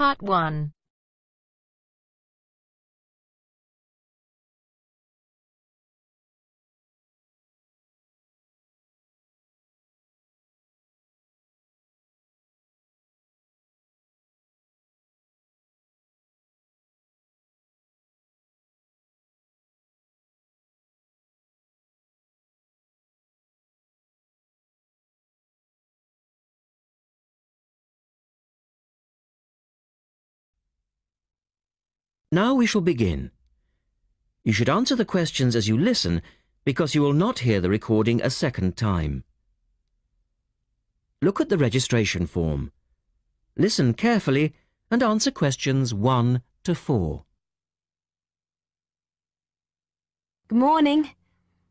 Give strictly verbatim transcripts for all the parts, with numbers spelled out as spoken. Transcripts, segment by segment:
Part one. Now we shall begin. You should answer the questions as you listen, because you will not hear the recording a second time. Look at the registration form. Listen carefully and answer questions one to four. Good morning.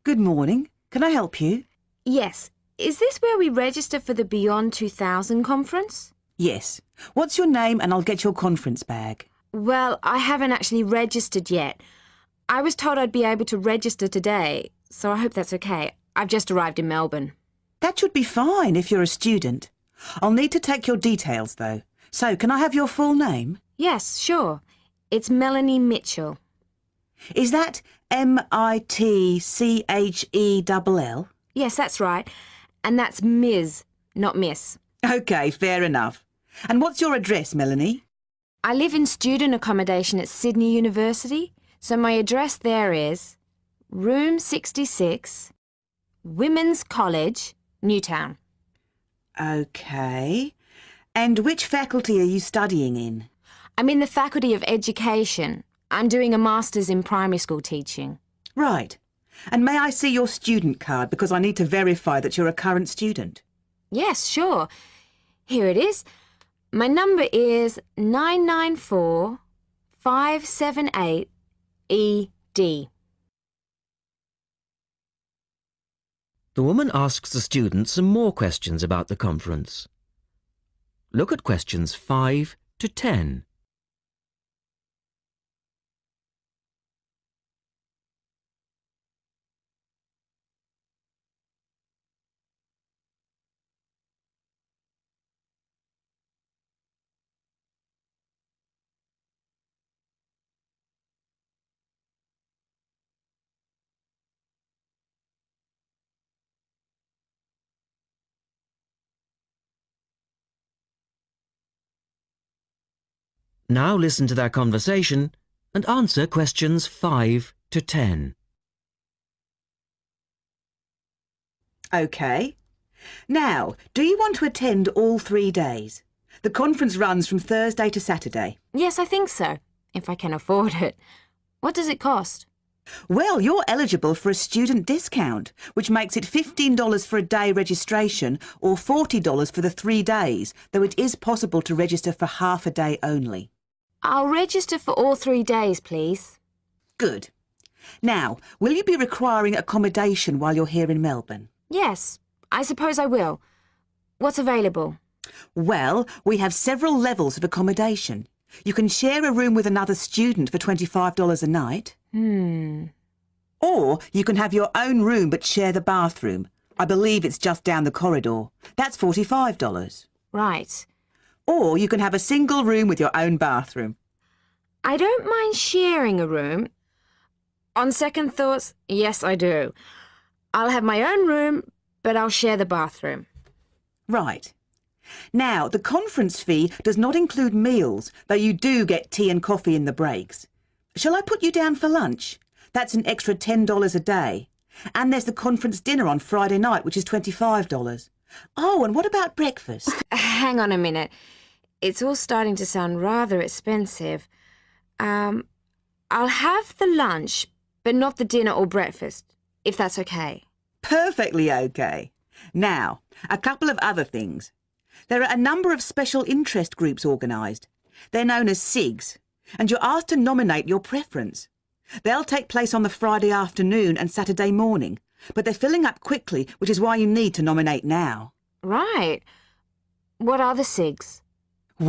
Good morning. Can I help you? Yes. Is this where we register for the Beyond two thousand conference? Yes. What's your name and I'll get your conference bag? Well, I haven't actually registered yet. I was told I'd be able to register today, so I hope that's okay. I've just arrived in Melbourne. That should be fine if you're a student. I'll need to take your details, though. So, can I have your full name? Yes, sure. It's Melanie Mitchell. Is that M I T C H E L L? Yes, that's right. And that's Miz, not Miss. OK, fair enough. And what's your address, Melanie? I live in student accommodation at Sydney University, so my address there is Room sixty-six, Women's College, Newtown. OK. And which faculty are you studying in? I'm in the Faculty of Education. I'm doing a Master's in Primary School Teaching. Right. And may I see your student card, because I need to verify that you're a current student? Yes, sure. Here it is. My number is nine nine four, five seven eight E D. The woman asks the students some more questions about the conference. Look at questions five to ten. Now listen to their conversation and answer questions five to ten. OK. Now, do you want to attend all three days? The conference runs from Thursday to Saturday. Yes, I think so, if I can afford it. What does it cost? Well, you're eligible for a student discount, which makes it fifteen dollars for a day registration or forty dollars for the three days, though it is possible to register for half a day only. I'll register for all three days, please. Good. Now, will you be requiring accommodation while you're here in Melbourne? Yes, I suppose I will. What's available? Well, we have several levels of accommodation. You can share a room with another student for twenty-five dollars a night. Hmm. Or you can have your own room but share the bathroom. I believe it's just down the corridor. That's forty-five dollars. Right. Or you can have a single room with your own bathroom. I don't mind sharing a room. On second thoughts, yes, I do. I'll have my own room, but I'll share the bathroom. Right. Now, the conference fee does not include meals, though you do get tea and coffee in the breaks. Shall I put you down for lunch? That's an extra ten dollars a day. And there's the conference dinner on Friday night, which is twenty-five dollars. Oh, and what about breakfast? Hang on a minute. It's all starting to sound rather expensive. Um, I'll have the lunch, but not the dinner or breakfast, if that's okay. Perfectly okay. Now, a couple of other things. There are a number of special interest groups organised. They're known as SIGs, and you're asked to nominate your preference. They'll take place on the Friday afternoon and Saturday morning, but they're filling up quickly, which is why you need to nominate now. Right. What are the SIGs?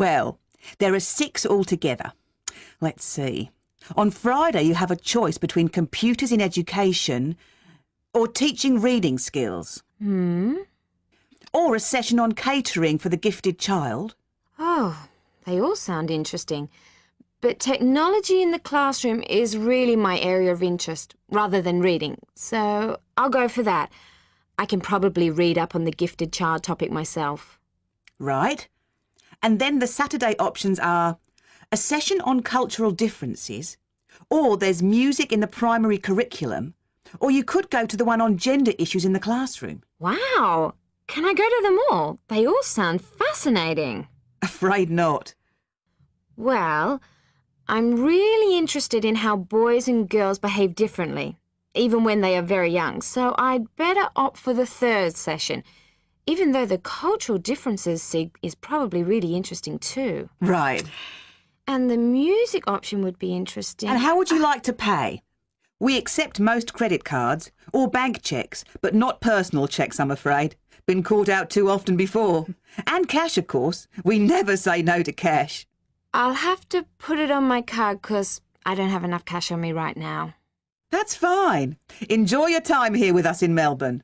Well, there are six altogether. Let's see. On Friday, you have a choice between computers in education or teaching reading skills. Hmm. Or a session on catering for the gifted child. Oh, They all sound interesting, but technology in the classroom is really my area of interest rather than reading, so I'll go for that. I can probably read up on the gifted child topic myself. Right. And then the Saturday options are a session on cultural differences, or there's music in the primary curriculum, or you could go to the one on gender issues in the classroom. Wow! Can I go to them all? They all sound fascinating. Afraid not. Well, I'm really interested in how boys and girls behave differently, even when they are very young, so I'd better opt for the third session, even though the cultural differences sig is probably really interesting too. Right. And the music option would be interesting. And how would you like to pay? We accept most credit cards or bank cheques, but not personal cheques, I'm afraid. Been caught out too often before. And cash, of course. We never say no to cash. I'll have to put it on my card because I don't have enough cash on me right now. That's fine. Enjoy your time here with us in Melbourne.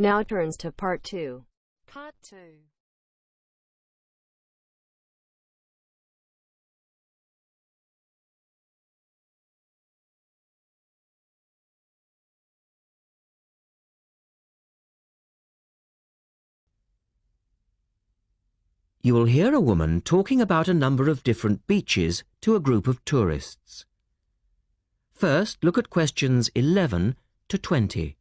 Now turns to part two. Part two. You will hear a woman talking about a number of different beaches to a group of tourists. First, look at questions eleven to twenty.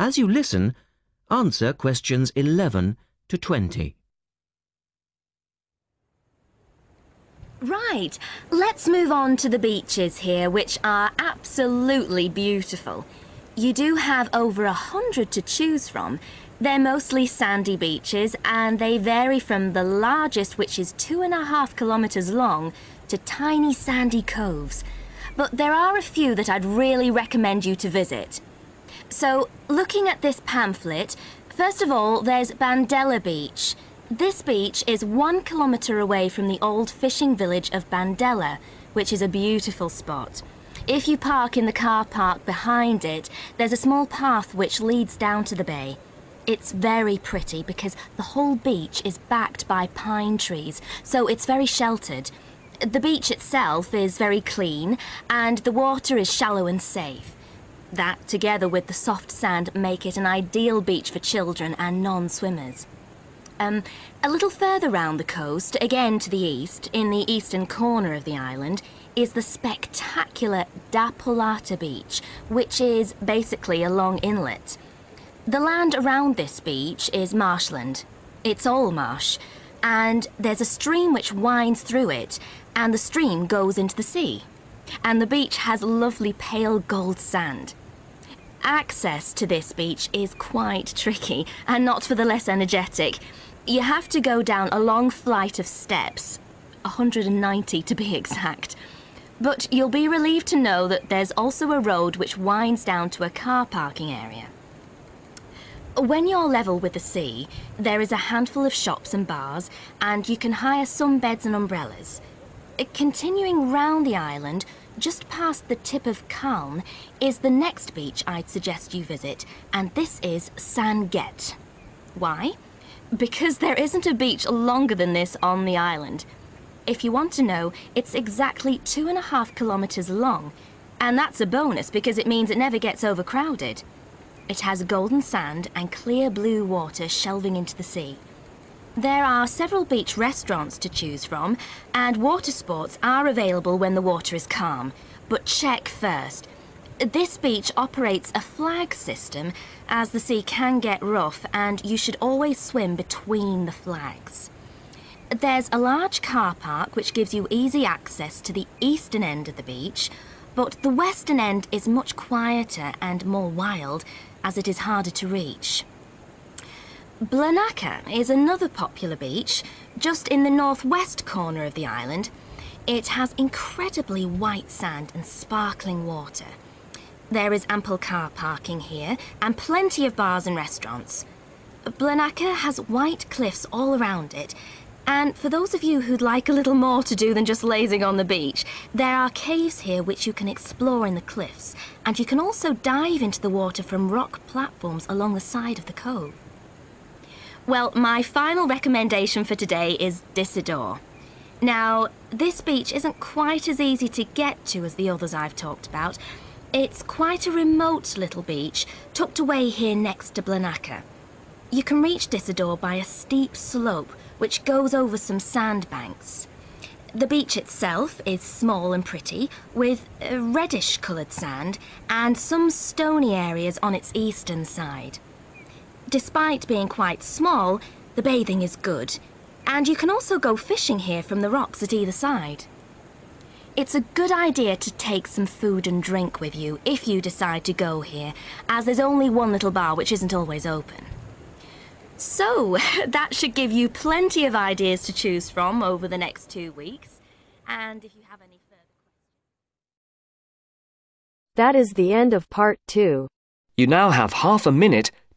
As you listen, answer questions eleven to twenty. Right, let's move on to the beaches here, which are absolutely beautiful. You do have over a hundred to choose from. They're mostly sandy beaches, and they vary from the largest, which is two and a half kilometres long, to tiny sandy coves. But there are a few that I'd really recommend you to visit. So, looking at this pamphlet, first of all, there's Bandela Beach. This beach is one kilometre away from the old fishing village of Bandela, which is a beautiful spot. If you park in the car park behind it, there's a small path which leads down to the bay. It's very pretty because the whole beach is backed by pine trees, so it's very sheltered. The beach itself is very clean, and the water is shallow and safe. That, together with the soft sand, make it an ideal beach for children and non-swimmers. Um, a little further round the coast, again to the east, in the eastern corner of the island, is the spectacular Dapolata Beach, which is basically a long inlet. The land around this beach is marshland. It's all marsh, and there's a stream which winds through it, and the stream goes into the sea. And the beach has lovely pale gold sand. Access to this beach is quite tricky, and not for the less energetic. You have to go down a long flight of steps, one hundred ninety to be exact. But you'll be relieved to know that there's also a road which winds down to a car parking area. When you're level with the sea, there is a handful of shops and bars, and you can hire sunbeds and umbrellas. Continuing round the island, just past the tip of Kaln, is the next beach I'd suggest you visit, and this is Sanget. Why? because there isn't a beach longer than this on the island. If you want to know, it's exactly two and a half kilometers long, and that's a bonus because it means it never gets overcrowded. It has golden sand and clear blue water shelving into the sea. There are several beach restaurants to choose from, and water sports are available when the water is calm. But check first. This beach operates a flag system, as the sea can get rough and you should always swim between the flags. There's a large car park which gives you easy access to the eastern end of the beach, but the western end is much quieter and more wild, as it is harder to reach. Blanaca is another popular beach, just in the northwest corner of the island. It has incredibly white sand and sparkling water. There is ample car parking here and plenty of bars and restaurants. Blanaca has white cliffs all around it, and for those of you who'd like a little more to do than just lazing on the beach, there are caves here which you can explore in the cliffs, and you can also dive into the water from rock platforms along the side of the cove. Well, my final recommendation for today is Dissidore. Now, this beach isn't quite as easy to get to as the others I've talked about. It's quite a remote little beach, tucked away here next to Blanaca. You can reach Dissidore by a steep slope, which goes over some sandbanks. The beach itself is small and pretty, with reddish-coloured sand and some stony areas on its eastern side. Despite being quite small, the bathing is good, and you can also go fishing here from the rocks at either side. It's a good idea to take some food and drink with you if you decide to go here, as there's only one little bar which isn't always open. So, that should give you plenty of ideas to choose from over the next two weeks, and if you have any further questions... That is the end of part two. You now have half a minute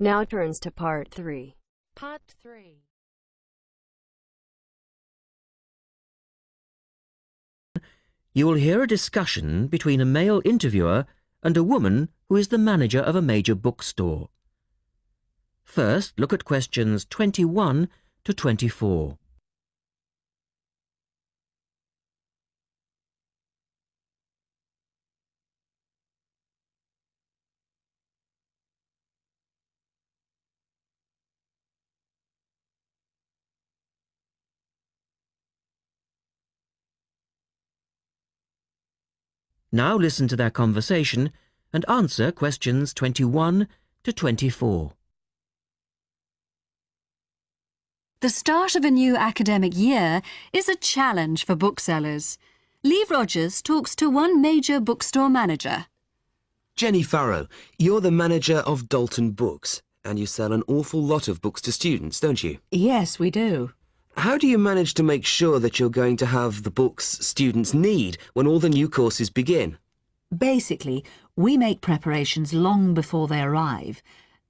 Now turns to part three. Part three. You will hear a discussion between a male interviewer and a woman who is the manager of a major bookstore. First, look at questions twenty-one to twenty-four. Now listen to their conversation and answer questions twenty-one to twenty-four. The start of a new academic year is a challenge for booksellers. Lee Rogers talks to one major bookstore manager. Jenny Farrow, you're the manager of Dalton Books, and you sell an awful lot of books to students, don't you? Yes, we do. How do you manage to make sure that you're going to have the books students need when all the new courses begin? Basically, we make preparations long before they arrive.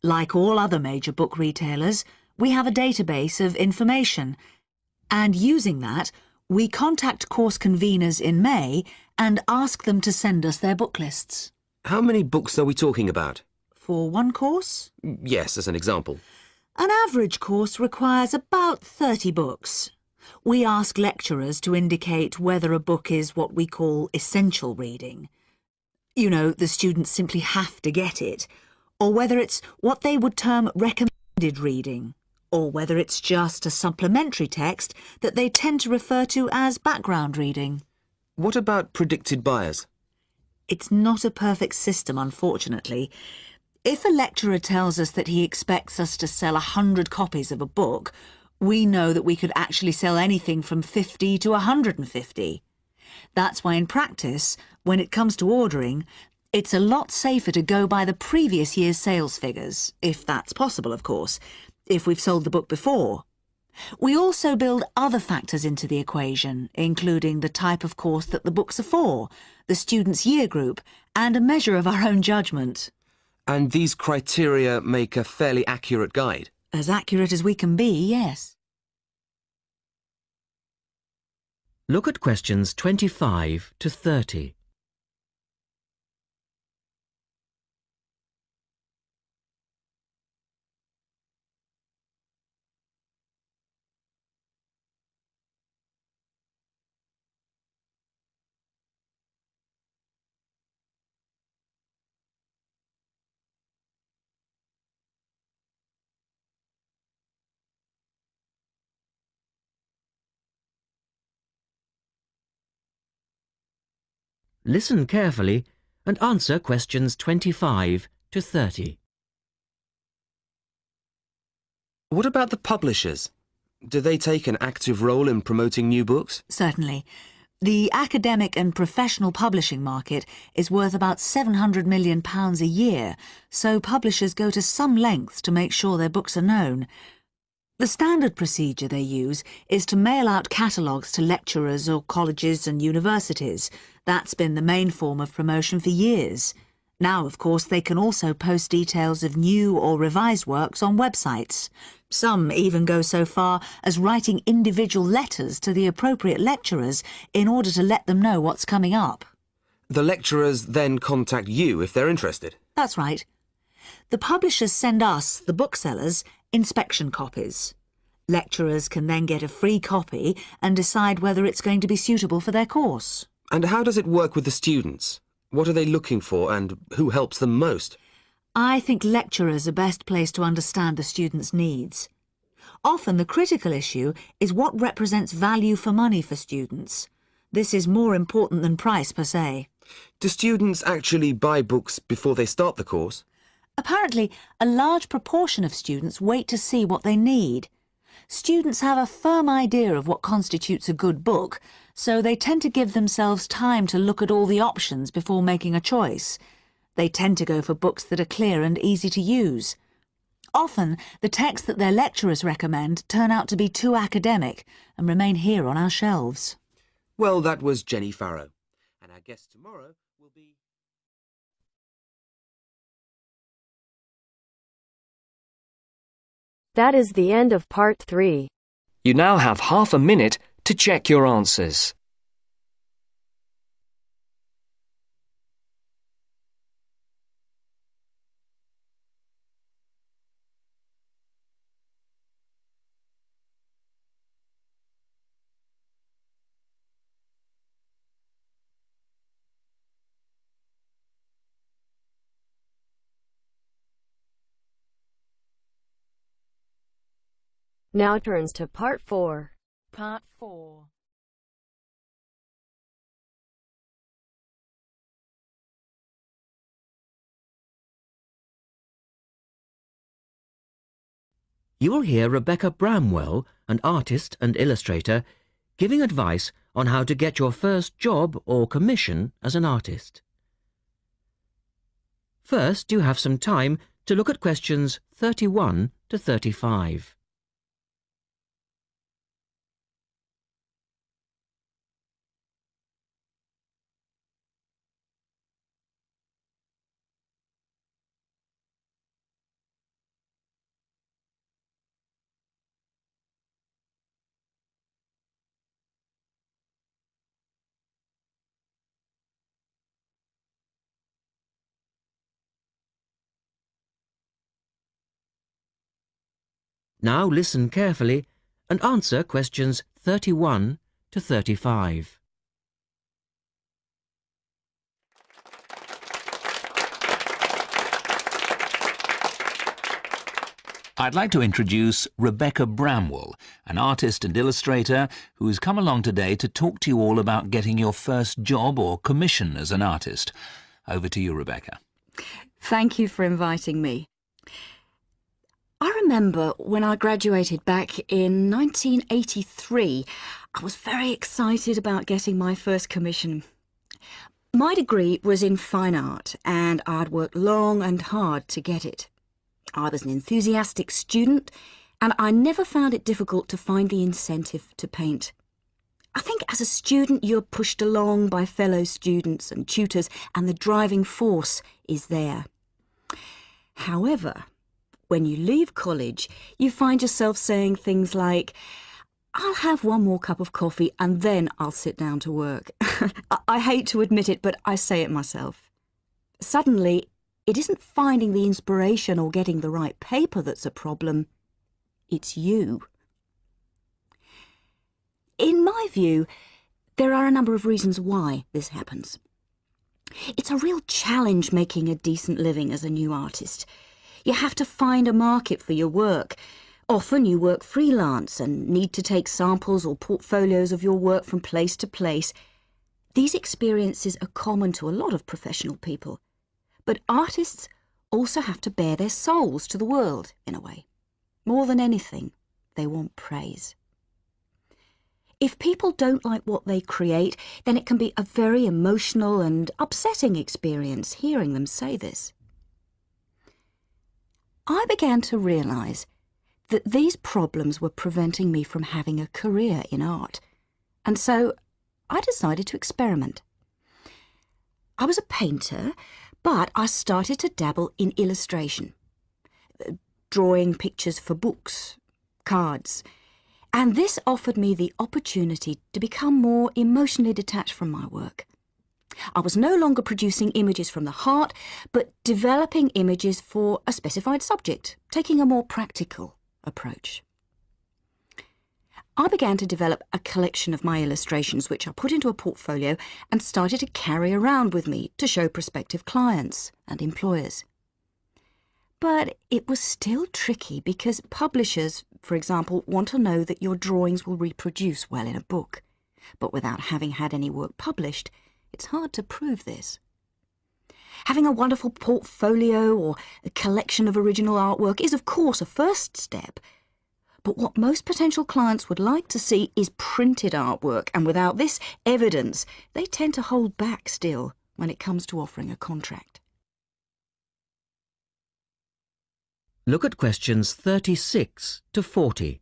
Like all other major book retailers, we have a database of information. And using that, we contact course conveners in May and ask them to send us their book lists. How many books are we talking about? For one course? Yes, as an example. An average course requires about thirty books. We ask lecturers to indicate whether a book is what we call essential reading. You know, the students simply have to get it. Or whether it's what they would term recommended reading. Or whether it's just a supplementary text that they tend to refer to as background reading. What about predicted buyers? It's not a perfect system, unfortunately. If a lecturer tells us that he expects us to sell a hundred copies of a book, we know that we could actually sell anything from fifty to one hundred and fifty. That's why in practice when it comes to ordering, it's a lot safer to go by the previous year's sales figures, if that's possible, of course, if we've sold the book before. We also build other factors into the equation, including the type of course that the books are for, the student's year group, and a measure of our own judgment. And these criteria make a fairly accurate guide? As accurate as we can be, yes. Look at questions twenty-five to thirty. Listen carefully and answer questions twenty-five to thirty. What about the publishers? Do they take an active role in promoting new books? Certainly. The academic and professional publishing market is worth about seven hundred million pounds a year, so publishers go to some lengths to make sure their books are known. The standard procedure they use is to mail out catalogues to lecturers or colleges and universities. That's been the main form of promotion for years. Now, of course, they can also post details of new or revised works on websites. Some even go so far as writing individual letters to the appropriate lecturers in order to let them know what's coming up. The lecturers then contact you if they're interested? That's right. The publishers send us, the booksellers, inspection copies. Lecturers can then get a free copy and decide whether it's going to be suitable for their course. And how does it work with the students? What are they looking for and who helps them most? I think lecturers are best placed to understand the students' needs. Often the critical issue is what represents value for money for students. This is more important than price per se. Do students actually buy books before they start the course? Apparently, a large proportion of students wait to see what they need. Students have a firm idea of what constitutes a good book, so they tend to give themselves time to look at all the options before making a choice. They tend to go for books that are clear and easy to use. Often, the texts that their lecturers recommend turn out to be too academic and remain here on our shelves. Well, that was Jenny Farrow, and our guest tomorrow will be... That is the end of part three. You now have half a minute to check your answers. Now turns to part four. Part four. You will hear Rebecca Bramwell, an artist and illustrator, giving advice on how to get your first job or commission as an artist. First, you have some time to look at questions thirty-one to thirty-five. Now listen carefully and answer questions thirty-one to thirty-five. I'd like to introduce Rebecca Bramwell, an artist and illustrator who has come along today to talk to you all about getting your first job or commission as an artist. Over to you, Rebecca. Thank you for inviting me. I remember when I graduated back in nineteen eighty-three, I was very excited about getting my first commission. My degree was in fine art, and I'd worked long and hard to get it. I was an enthusiastic student, and I never found it difficult to find the incentive to paint. I think as a student you're pushed along by fellow students and tutors, and the driving force is there. However, when you leave college, you find yourself saying things like, I'll have one more cup of coffee and then I'll sit down to work. I hate to admit it, but I say it myself. Suddenly, it isn't finding the inspiration or getting the right paper that's a problem. It's you. In my view, there are a number of reasons why this happens. It's a real challenge making a decent living as a new artist. You have to find a market for your work. Often you work freelance and need to take samples or portfolios of your work from place to place. These experiences are common to a lot of professional people, but artists also have to bare their souls to the world, in a way. More than anything, they want praise. If people don't like what they create, then it can be a very emotional and upsetting experience hearing them say this. I began to realise that these problems were preventing me from having a career in art, and so I decided to experiment. I was a painter, but I started to dabble in illustration, drawing pictures for books, cards, and this offered me the opportunity to become more emotionally detached from my work. I was no longer producing images from the heart, but developing images for a specified subject, taking a more practical approach. I began to develop a collection of my illustrations, which I put into a portfolio and started to carry around with me to show prospective clients and employers. But it was still tricky because publishers, for example, want to know that your drawings will reproduce well in a book. But without having had any work published, it's hard to prove this. Having a wonderful portfolio or a collection of original artwork is, of course, a first step. But what most potential clients would like to see is printed artwork, and without this evidence, they tend to hold back still when it comes to offering a contract. Look at questions thirty-six to forty.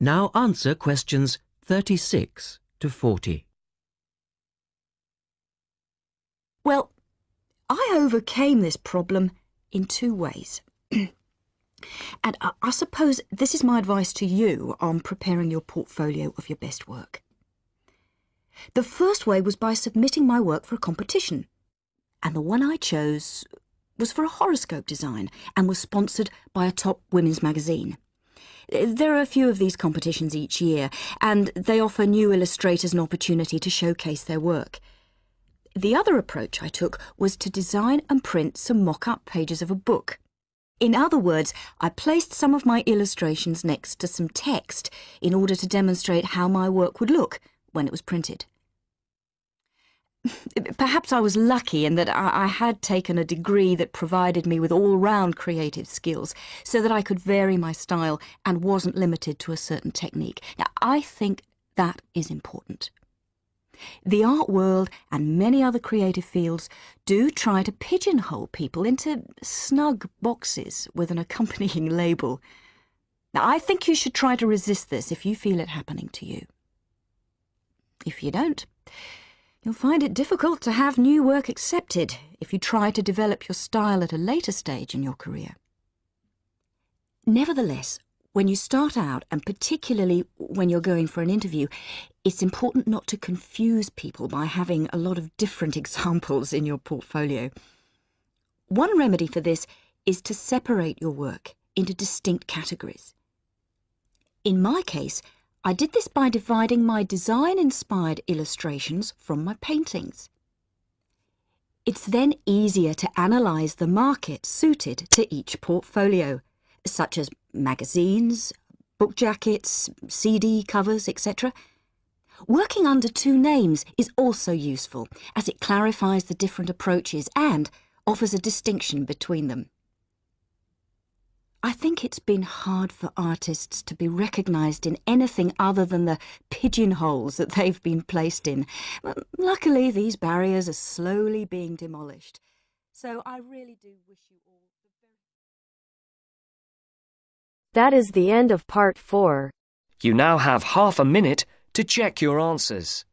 Now answer questions thirty-six to forty. Well, I overcame this problem in two ways. And I, I suppose this is my advice to you on preparing your portfolio of your best work. The first way was by submitting my work for a competition. And the one I chose was for a horoscope design and was sponsored by a top women's magazine. There are a few of these competitions each year, and they offer new illustrators an opportunity to showcase their work. The other approach I took was to design and print some mock-up pages of a book. In other words, I placed some of my illustrations next to some text in order to demonstrate how my work would look when it was printed. Perhaps I was lucky in that I, I had taken a degree that provided me with all-round creative skills so that I could vary my style and wasn't limited to a certain technique. Now, I think that is important. The art world and many other creative fields do try to pigeonhole people into snug boxes with an accompanying label. Now, I think you should try to resist this if you feel it happening to you. If you don't, you'll find it difficult to have new work accepted if you try to develop your style at a later stage in your career. Nevertheless, when you start out, and particularly when you're going for an interview, it's important not to confuse people by having a lot of different examples in your portfolio. One remedy for this is to separate your work into distinct categories. In my case, I did this by dividing my design-inspired illustrations from my paintings. It's then easier to analyse the market suited to each portfolio, such as magazines, book jackets, C D covers, et cetera. Working under two names is also useful, as it clarifies the different approaches and offers a distinction between them. I think it's been hard for artists to be recognised in anything other than the pigeonholes that they've been placed in. But luckily, these barriers are slowly being demolished. So I really do wish you all the best. That is the end of part four. You now have half a minute to check your answers.